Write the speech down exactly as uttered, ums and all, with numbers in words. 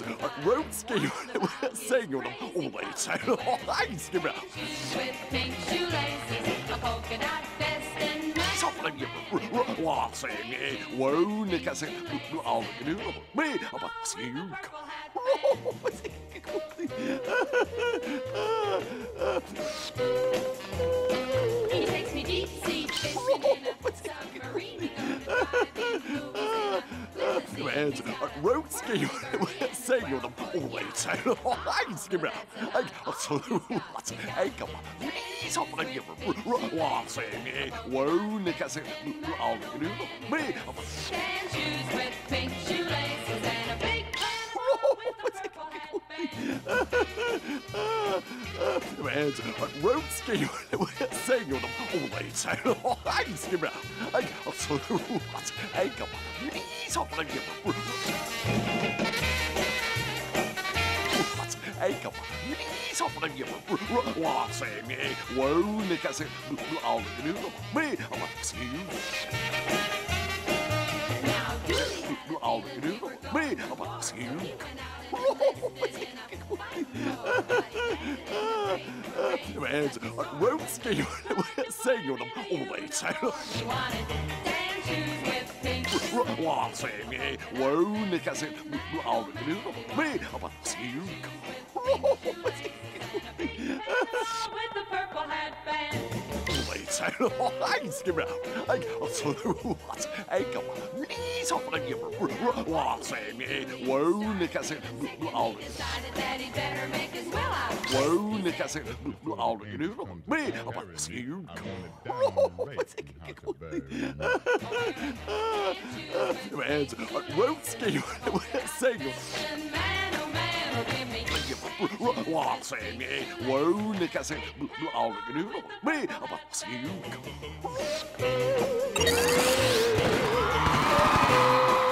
words. I won't scheme saying all the so thanks, give it up. With pink shoelaces, a polka dot vest and match. Something he takes me deep sea fishing in a submarine. Red, road ski, saying you're the always I skip it. I what's a come something saying, whoa, Nick, I said, I'll do me. And shoes with pink shoelaces and a big Red, road ski, saying you're the always I skip it. I what's a come something what's a come something saying, whoa, Nick, I said, I'll do me. Now, do I'll do me. About you. Red, I won't scheme saying you're the always what say me? Whoa, Nick, I said, I'll do me. About you. With the purple headband. I skip it out. I also what? I come on. Something you what say me? Whoa, Nick, I said, I'll decided that he better make his will out. Whoa, Nick, I said, I'll do me. About you. Red, won't scheme. Sing. What say me? Whoa, Nick, I said, I'll do me. About you.